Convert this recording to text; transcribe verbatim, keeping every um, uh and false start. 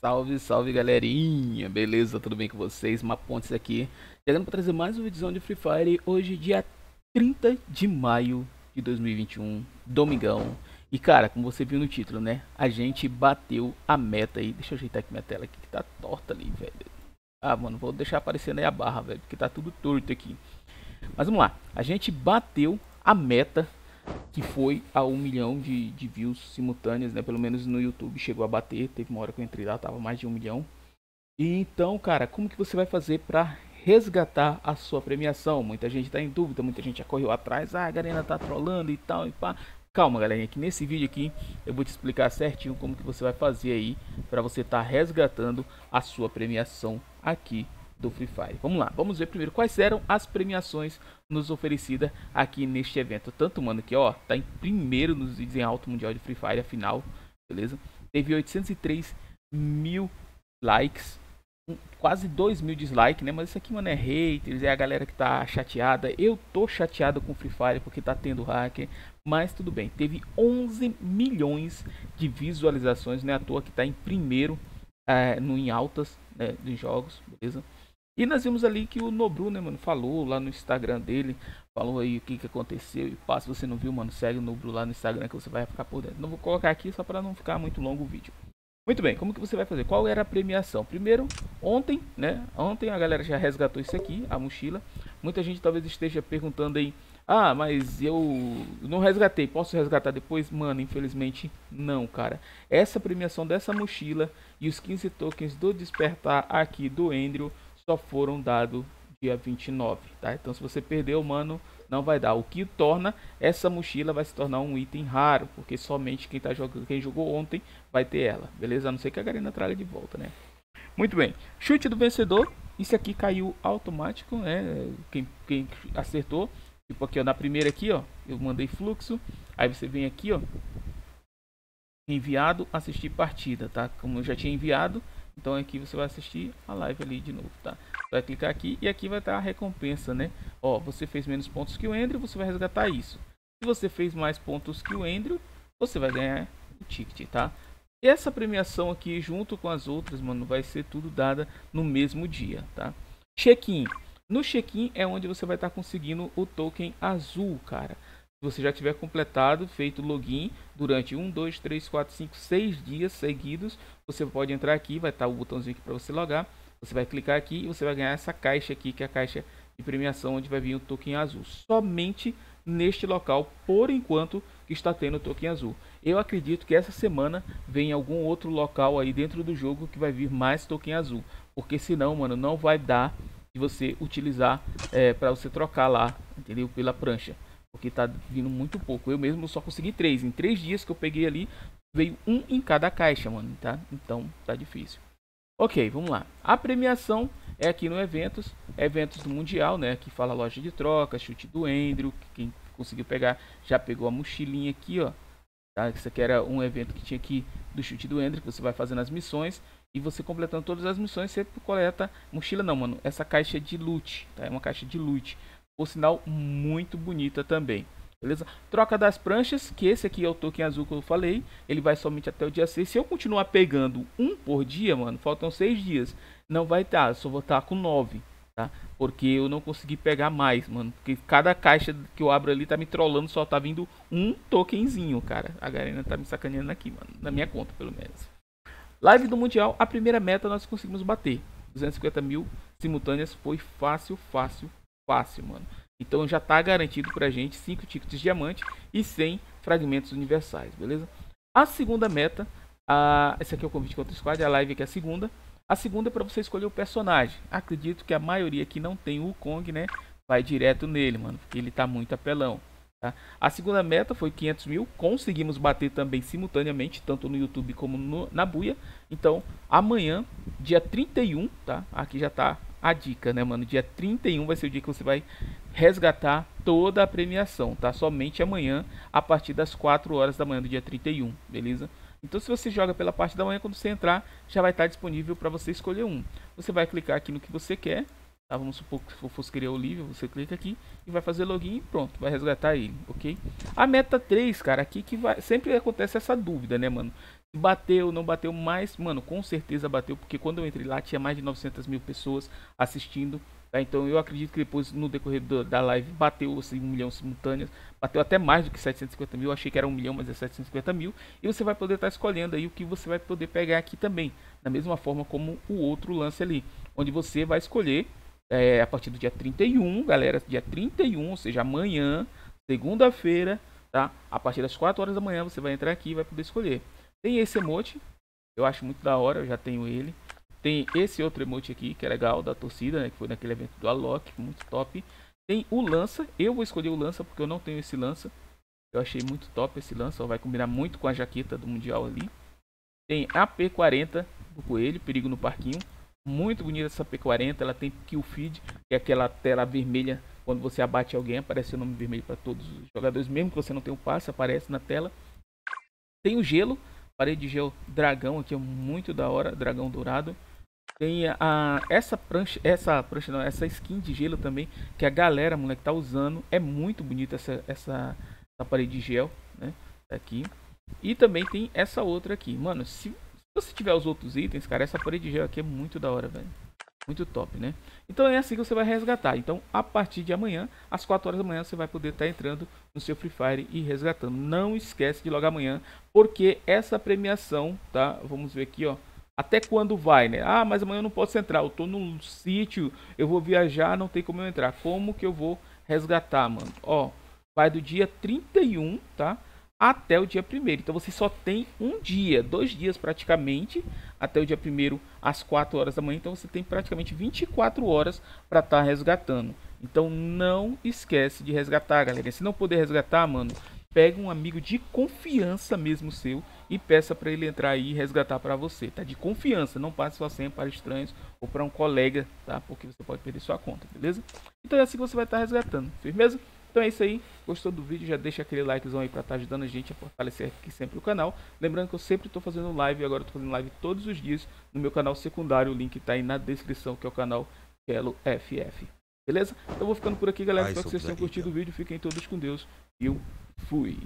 Salve, salve galerinha, beleza? Tudo bem com vocês? Mapontes aqui, chegando para trazer mais um vídeo de Free Fire. Hoje, dia trinta de maio de dois mil e vinte e um, domingão. E cara, como você viu no título, né? A gente bateu a meta aí. Deixa eu ajeitar aqui minha tela aqui, que tá torta ali, velho. Ah, mano, vou deixar aparecendo aí a barra, velho, porque tá tudo torto aqui. Mas vamos lá, a gente bateu a meta, que foi a um milhão de, de views simultâneas, né? Pelo menos no YouTube chegou a bater. Teve uma hora que eu entrei lá, tava mais de um milhão. E então, cara, como que você vai fazer pra resgatar a sua premiação? Muita gente tá em dúvida, muita gente já correu atrás. Ah, a Garena tá trollando e tal e pá. Calma, galerinha, que nesse vídeo aqui eu vou te explicar certinho como que você vai fazer aí pra você tá resgatando a sua premiação aqui do Free Fire. Vamos lá, vamos ver primeiro quais eram as premiações nos oferecidas aqui neste evento. Tanto, mano, que ó, tá em primeiro nos vídeos em alto mundial de Free Fire, a final, beleza? Teve oitocentos e três mil likes, um, quase dois mil dislikes, né? Mas isso aqui, mano, é haters, é a galera que tá chateada. Eu tô chateado com Free Fire porque tá tendo hacker, mas tudo bem. Teve onze milhões de visualizações, né? À toa que tá em primeiro é, no em altas, né, dos jogos, beleza? E nós vimos ali que o Nobru, né, mano, falou lá no Instagram dele, falou aí o que que aconteceu e pá, se você não viu, mano, segue o Nobru lá no Instagram que você vai ficar por dentro. Não vou colocar aqui só para não ficar muito longo o vídeo. Muito bem, como que você vai fazer? Qual era a premiação? Primeiro, ontem, né, ontem a galera já resgatou isso aqui, a mochila. Muita gente talvez esteja perguntando aí, ah, mas eu não resgatei, posso resgatar depois? Mano, infelizmente não, cara. Essa premiação dessa mochila e os quinze tokens do despertar aqui do Andrew só foram dados dia vinte e nove, tá? Então se você perdeu, mano, não vai dar. O que torna essa mochila vai se tornar um item raro, porque somente quem tá jogando, quem jogou ontem vai ter ela, beleza? A não ser que a Garena traga de volta, né? Muito bem, chute do vencedor. Isso aqui caiu automático, né? Quem, quem acertou, tipo aqui ó, na primeira aqui ó, eu mandei fluxo, aí você vem aqui ó, enviado, assistir partida, tá? Como eu já tinha enviado. Então aqui você vai assistir a live ali de novo, tá? Vai clicar aqui e aqui vai estar a recompensa, né? Ó, você fez menos pontos que o Andrew, você vai resgatar isso. Se você fez mais pontos que o Andrew, você vai ganhar o ticket, tá? E essa premiação aqui, junto com as outras, mano, vai ser tudo dada no mesmo dia, tá? Check-in. No check-in é onde você vai estar conseguindo o token azul, cara. Se você já tiver completado, feito o login durante um, dois, três, quatro, cinco, seis dias seguidos, você pode entrar aqui, vai estar o botãozinho aqui para você logar. Você vai clicar aqui e você vai ganhar essa caixa aqui, que é a caixa de premiação, onde vai vir o token azul. Somente neste local, por enquanto, que está tendo o token azul. Eu acredito que essa semana vem algum outro local aí dentro do jogo que vai vir mais token azul. Porque senão, mano, não vai dar de você utilizar é, para você trocar lá, entendeu? Pela prancha. Porque tá vindo muito pouco. Eu mesmo só consegui três. Em três dias que eu peguei ali, veio um em cada caixa, mano, tá? Então tá difícil. Ok, vamos lá. A premiação é aqui no Eventos. Eventos do Mundial, né? Aqui fala loja de troca, chute do Andrew. Quem conseguiu pegar, já pegou a mochilinha aqui, ó. Tá? Isso aqui era um evento que tinha aqui do chute do Andrew, que você vai fazendo as missões. E você completando todas as missões, você coleta... Mochila não, mano. Essa caixa de loot, tá? É uma caixa de loot. Por sinal, muito bonita também, beleza? Troca das pranchas, que esse aqui é o token azul que eu falei. Ele vai somente até o dia seis. Se eu continuar pegando um por dia, mano, faltam seis dias. Não vai estar, só vou estar com nove, tá? Porque eu não consegui pegar mais, mano. Porque cada caixa que eu abro ali tá me trollando, só tá vindo um tokenzinho, cara. A Garena tá me sacaneando aqui, mano. Na minha conta, pelo menos. Live do Mundial, a primeira meta nós conseguimos bater. duzentos e cinquenta mil simultâneas, foi fácil, fácil. Fácil, mano. Então já tá garantido pra gente cinco tickets diamante e cem fragmentos universais, beleza? A segunda meta, a... esse aqui é o convite contra o squad, a live aqui é a segunda. A segunda é pra você escolher o personagem. Acredito que a maioria que não tem o Wukong, né, vai direto nele, mano, porque ele tá muito apelão, tá? A segunda meta foi quinhentos mil, conseguimos bater também simultaneamente, tanto no YouTube como no... na buia. Então amanhã, dia trinta e um, tá? Aqui já tá a dica, né, mano? Dia trinta e um vai ser o dia que você vai resgatar toda a premiação, tá? Somente amanhã, a partir das quatro horas da manhã do dia trinta e um, beleza? Então, se você joga pela parte da manhã, quando você entrar, já vai estar disponível para você escolher um. Você vai clicar aqui no que você quer, tá? Vamos supor que se fosse querer o livro, você clica aqui e vai fazer login e pronto, vai resgatar ele, ok? A meta três, cara, aqui que vai... sempre acontece essa dúvida, né, mano? Bateu, não bateu, mas, mano, com certeza bateu, porque quando eu entrei lá tinha mais de novecentas mil pessoas assistindo, tá? Então eu acredito que depois, no decorrer do, da live, bateu assim, um milhão simultâneas, bateu até mais do que setecentos e cinquenta mil, eu achei que era um milhão, mas é setecentos e cinquenta mil, e você vai poder estar tá escolhendo aí o que você vai poder pegar aqui também, da mesma forma como o outro lance ali, onde você vai escolher, é, a partir do dia trinta e um, galera, dia trinta e um, ou seja, amanhã, segunda-feira, tá? A partir das quatro horas da manhã você vai entrar aqui e vai poder escolher. Tem esse emote, eu acho muito da hora, eu já tenho ele. Tem esse outro emote aqui, que é legal, da torcida, né? Que foi naquele evento do Alok, muito top. Tem o lança, eu vou escolher o lança porque eu não tenho esse lança. Eu achei muito top esse lança, vai combinar muito com a jaqueta do Mundial ali. Tem a P quarenta do Coelho, perigo no parquinho. Muito bonita essa P quarenta, ela tem kill feed, que é aquela tela vermelha. Quando você abate alguém, aparece o nome vermelho para todos os jogadores. Mesmo que você não tenha o passe, aparece na tela. Tem o gelo. Parede de gel dragão aqui é muito da hora, dragão dourado. Tem a essa prancha, essa prancha não, essa skin de gelo também que a galera, moleque, tá usando. É muito bonita essa, essa essa parede de gel, né? Aqui. E também tem essa outra aqui. Mano, se, se você tiver os outros itens, cara, essa parede de gel aqui é muito da hora, velho. Muito top, né? Então é assim que você vai resgatar. Então, a partir de amanhã, às quatro horas da manhã, você vai poder estar entrando no seu Free Fire e resgatando. Não esquece de logar amanhã, porque essa premiação, tá? Vamos ver aqui, ó. Até quando vai, né? Ah, mas amanhã eu não posso entrar. Eu tô num sítio, eu vou viajar, não tem como eu entrar. Como que eu vou resgatar, mano? Ó, vai do dia trinta e um, tá? Até o dia primeiro. Então você só tem um dia, dois dias praticamente, até o dia primeiro às quatro horas da manhã. Então você tem praticamente vinte e quatro horas para estar tá resgatando. Então não esquece de resgatar, galera. Se não puder resgatar, mano, pega um amigo de confiança mesmo seu e peça para ele entrar aí e resgatar para você, tá? De confiança, não passe sua senha para estranhos ou para um colega, tá? Porque você pode perder sua conta, beleza? Então é assim que você vai estar tá resgatando, firmeza? Então é isso aí, gostou do vídeo, já deixa aquele likezão aí pra estar tá ajudando a gente a fortalecer aqui sempre o canal. Lembrando que eu sempre tô fazendo live, agora eu tô fazendo live todos os dias no meu canal secundário, o link tá aí na descrição, que é o canal Pelo F F. Beleza? Então eu vou ficando por aqui, galera, espero que vocês tenham curtido o vídeo, fiquem todos com Deus, eu fui!